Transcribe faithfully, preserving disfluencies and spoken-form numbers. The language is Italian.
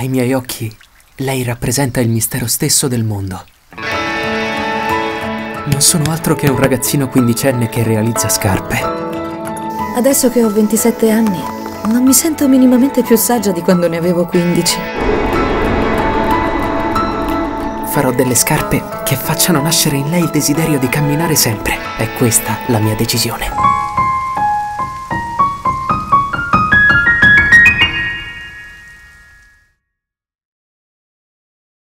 Ai miei occhi, lei rappresenta il mistero stesso del mondo. Non sono altro che un ragazzino quindicenne che realizza scarpe. Adesso che ho ventisette anni, non mi sento minimamente più saggia di quando ne avevo quindici. Farò delle scarpe che facciano nascere in lei il desiderio di camminare sempre. È questa la mia decisione.